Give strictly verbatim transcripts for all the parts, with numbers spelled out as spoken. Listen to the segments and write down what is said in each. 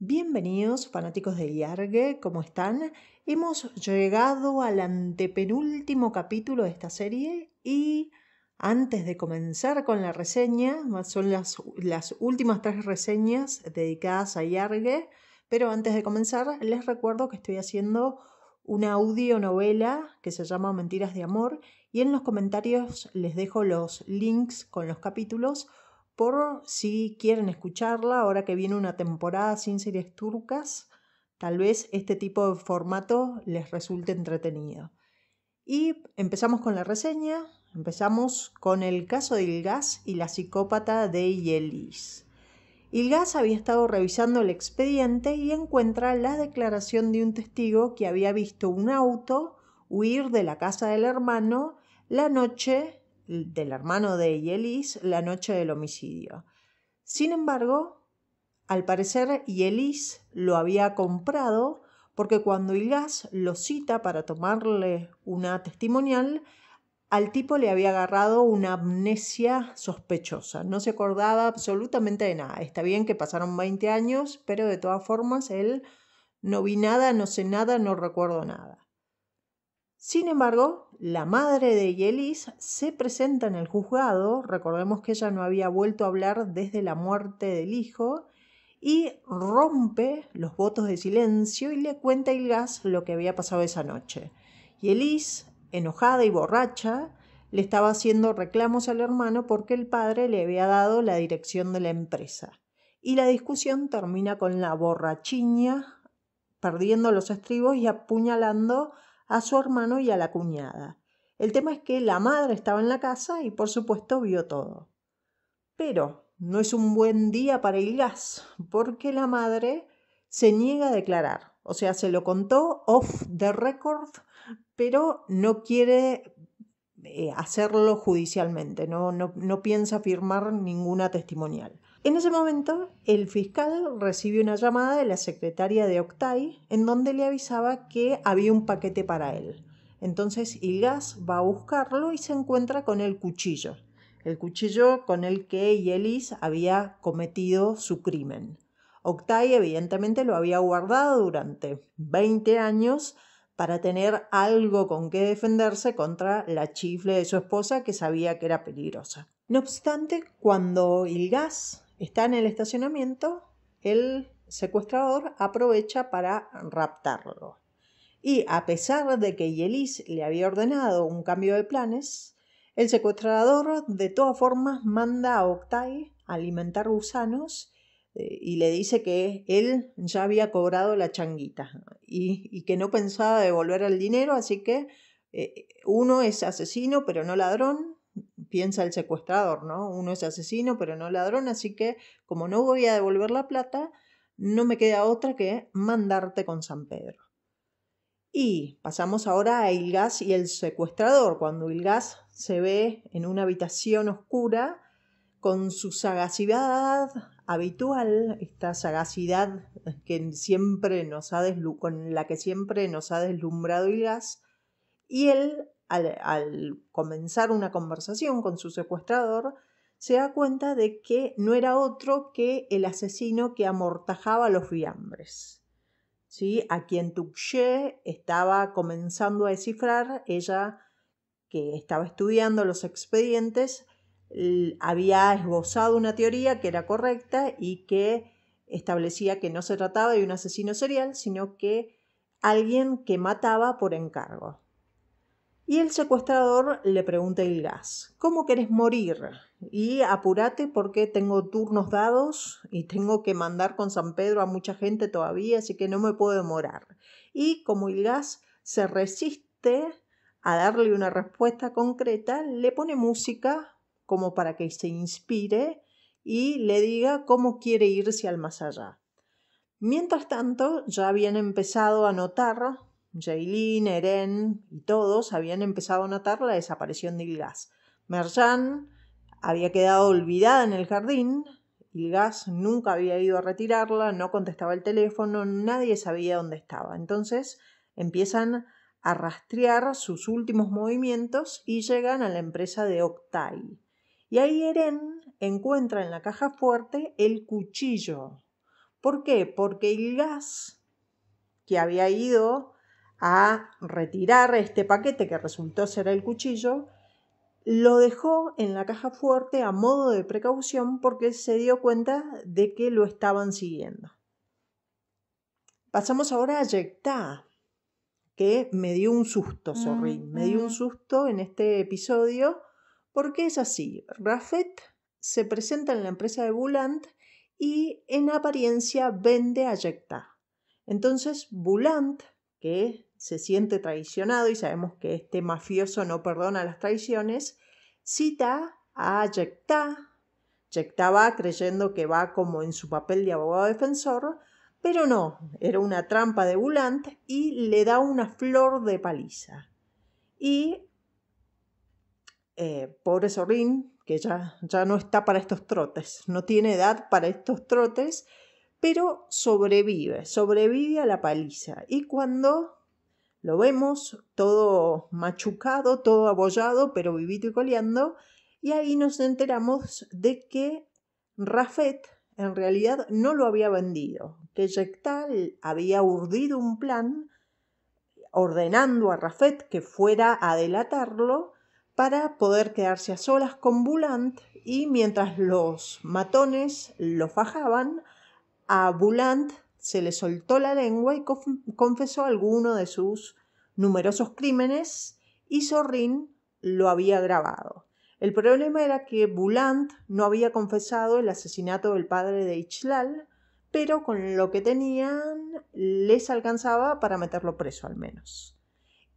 Bienvenidos fanáticos de YARGI, ¿cómo están? Hemos llegado al antepenúltimo capítulo de esta serie y antes de comenzar con la reseña, son las, las últimas tres reseñas dedicadas a YARGI, pero antes de comenzar les recuerdo que estoy haciendo una audionovela que se llama Mentiras de Amor y en los comentarios les dejo los links con los capítulos por si quieren escucharla, ahora que viene una temporada sin series turcas, tal vez este tipo de formato les resulte entretenido. Y empezamos con la reseña, empezamos con el caso de Ilgaz y la psicópata de Yeliz. Ilgaz había estado revisando el expediente y encuentra la declaración de un testigo que había visto un auto huir de la casa del hermano la noche... del hermano de Yeliz la noche del homicidio. Sin embargo, al parecer Yeliz lo había comprado porque cuando Ilgaz lo cita para tomarle una testimonial, al tipo le había agarrado una amnesia sospechosa. No se acordaba absolutamente de nada. Está bien que pasaron veinte años, pero de todas formas él no vi nada, no sé nada, no recuerdo nada. Sin embargo, la madre de Yeliz se presenta en el juzgado, recordemos que ella no había vuelto a hablar desde la muerte del hijo, y rompe los votos de silencio y le cuenta a Ilgaz lo que había pasado esa noche. Yeliz, enojada y borracha, le estaba haciendo reclamos al hermano porque el padre le había dado la dirección de la empresa. Y la discusión termina con la borrachiña, perdiendo los estribos y apuñalando a su hermano y a la cuñada. El tema es que la madre estaba en la casa y por supuesto vio todo. Pero no es un buen día para Ilgaz porque la madre se niega a declarar. O sea, se lo contó off the record, pero no quiere eh, hacerlo judicialmente. No, no, no piensa firmar ninguna testimonial. En ese momento, el fiscal recibió una llamada de la secretaria de Oktay en donde le avisaba que había un paquete para él. Entonces Ilgaz va a buscarlo y se encuentra con el cuchillo. El cuchillo con el que Yeliz había cometido su crimen. Oktay evidentemente lo había guardado durante veinte años para tener algo con que defenderse contra la chifle de su esposa que sabía que era peligrosa. No obstante, cuando Ilgaz está en el estacionamiento, el secuestrador aprovecha para raptarlo. Y a pesar de que Yeliz le había ordenado un cambio de planes, el secuestrador de todas formas manda a Oktay a alimentar gusanos eh, y le dice que él ya había cobrado la changuita y, y que no pensaba devolver el dinero, así que eh, uno es asesino pero no ladrón, piensa el secuestrador, ¿no? Uno es asesino pero no ladrón, así que como no voy a devolver la plata, no me queda otra que mandarte con San Pedro. Y pasamos ahora a Ilgaz y el secuestrador, cuando Ilgaz se ve en una habitación oscura con su sagacidad habitual, esta sagacidad que siempre nos ha deslu- con la que siempre nos ha deslumbrado Ilgaz, y él Al, al comenzar una conversación con su secuestrador, se da cuenta de que no era otro que el asesino que amortajaba los fiambres, ¿sí? A quien Tuğçe estaba comenzando a descifrar, ella que estaba estudiando los expedientes, había esbozado una teoría que era correcta y que establecía que no se trataba de un asesino serial, sino que alguien que mataba por encargo. Y el secuestrador le pregunta a Ilgaz, ¿cómo querés morir? Y apurate porque tengo turnos dados y tengo que mandar con San Pedro a mucha gente todavía, así que no me puedo demorar. Y como Ilgaz se resiste a darle una respuesta concreta, le pone música como para que se inspire y le diga cómo quiere irse al más allá. Mientras tanto, ya habían empezado a notar... Jaylin, Eren y todos habían empezado a notar la desaparición de Ilgaz. Mercan había quedado olvidada en el jardín. Ilgaz nunca había ido a retirarla, no contestaba el teléfono, nadie sabía dónde estaba. Entonces empiezan a rastrear sus últimos movimientos y llegan a la empresa de Oktay. Y ahí Eren encuentra en la caja fuerte el cuchillo. ¿Por qué? Porque Ilgaz, que había ido a retirar este paquete que resultó ser el cuchillo, lo dejó en la caja fuerte a modo de precaución porque se dio cuenta de que lo estaban siguiendo. Pasamos ahora a Yekta, que me dio un susto, sorry, me dio un susto en este episodio porque es así. Rafet se presenta en la empresa de Bülent y en apariencia vende a Yekta. Entonces Bülent, que se siente traicionado y sabemos que este mafioso no perdona las traiciones, cita a Yekta. Yekta va creyendo que va como en su papel de abogado defensor, pero no, era una trampa de Bülent y le da una flor de paliza. Y eh, pobre Sorrín, que ya, ya no está para estos trotes, no tiene edad para estos trotes, pero sobrevive, sobrevive a la paliza. Y cuando lo vemos todo machucado, todo abollado, pero vivito y coleando, y ahí nos enteramos de que Rafet en realidad no lo había vendido, que Yekta había urdido un plan ordenando a Rafet que fuera a delatarlo para poder quedarse a solas con Bülent, y mientras los matones lo fajaban, a Bülent se le soltó la lengua y confesó alguno de sus numerosos crímenes y Sorrín lo había grabado. El problema era que Bülent no había confesado el asesinato del padre de Ichlal, pero con lo que tenían les alcanzaba para meterlo preso al menos.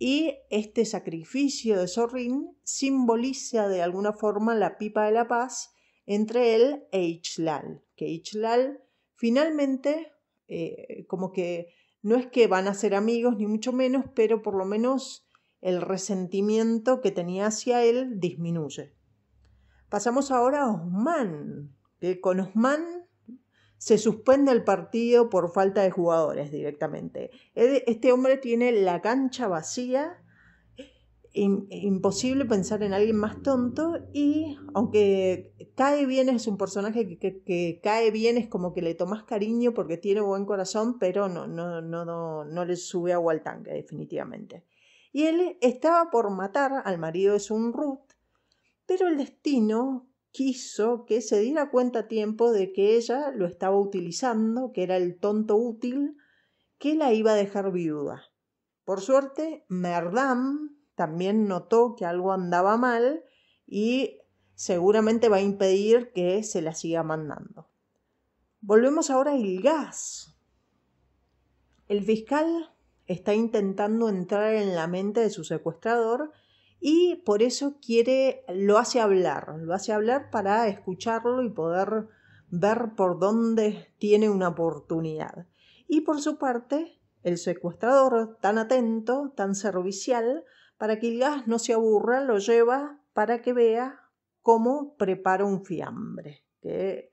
Y este sacrificio de Sorrín simboliza de alguna forma la pipa de la paz entre él e Ichlal, que Ichlal finalmente, eh, como que no es que van a ser amigos ni mucho menos, pero por lo menos el resentimiento que tenía hacia él disminuye. Pasamos ahora a Osman, que con Osman se suspende el partido por falta de jugadores directamente. Este hombre tiene la cancha vacía, imposible pensar en alguien más tonto, y aunque cae bien, es un personaje que, que, que cae bien, es como que le tomas cariño porque tiene buen corazón, pero no, no, no, no, no le sube agua al tanque definitivamente. Y él estaba por matar al marido de Sunruth, pero el destino quiso que se diera cuenta a tiempo de que ella lo estaba utilizando, que era el tonto útil, que la iba a dejar viuda. Por suerte, Merdam también notó que algo andaba mal y seguramente va a impedir que se la siga mandando. Volvemos ahora a Ilgaz. El fiscal está intentando entrar en la mente de su secuestrador y por eso quiere, lo hace hablar, lo hace hablar para escucharlo y poder ver por dónde tiene una oportunidad. Y por su parte, el secuestrador, tan atento, tan servicial, para que Ilgaz no se aburra, lo lleva para que vea cómo prepara un fiambre, que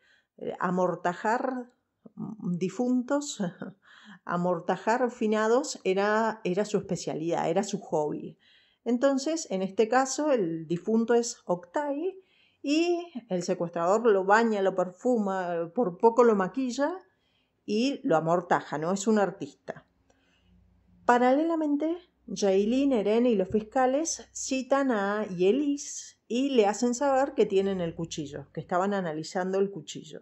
amortajar difuntos, amortajar finados era, era su especialidad, era su hobby. Entonces, en este caso, el difunto es Oktay y el secuestrador lo baña, lo perfuma, por poco lo maquilla y lo amortaja, ¿no? Es un artista. Paralelamente, Jaylin, Eren y los fiscales citan a Yeliz y le hacen saber que tienen el cuchillo, que estaban analizando el cuchillo.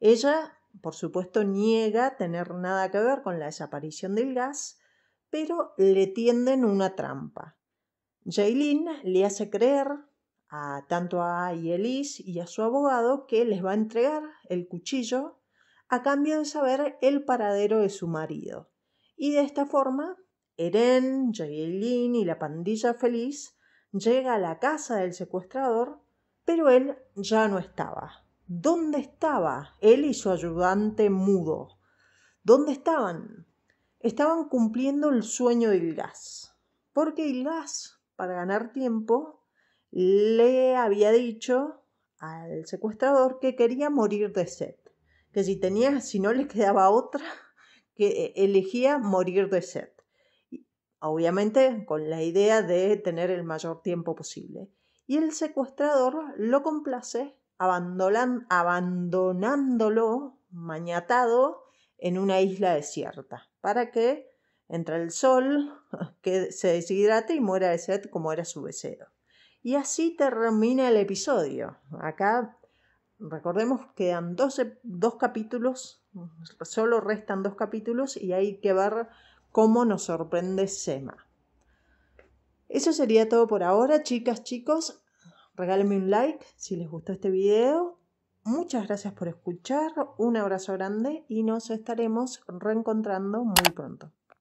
Ella, por supuesto, niega tener nada que ver con la desaparición de Ilgaz, pero le tienden una trampa. Jaylin le hace creer a, tanto a Yeliz y a su abogado que les va a entregar el cuchillo a cambio de saber el paradero de su marido. Y de esta forma, Eren, Jaylin y la pandilla feliz llega a la casa del secuestrador, pero él ya no estaba. ¿Dónde estaba? Él y su ayudante mudo. ¿Dónde estaban? Estaban cumpliendo el sueño de Ilgaz. Porque Ilgaz, para ganar tiempo, le había dicho al secuestrador que quería morir de sed. Que si tenía, si no le quedaba otra, que elegía morir de sed. Obviamente con la idea de tener el mayor tiempo posible. Y el secuestrador lo complace, abandonándolo, maniatado, en una isla desierta, para que entre el sol, que se deshidrate y muera de sed como era su deseo. Y así termina el episodio. Acá recordemos que quedan dos capítulos, solo restan dos capítulos y hay que ver cómo nos sorprende Sema. Eso sería todo por ahora, chicas, chicos. Regálenme un like si les gustó este video. Muchas gracias por escuchar, un abrazo grande y nos estaremos reencontrando muy pronto.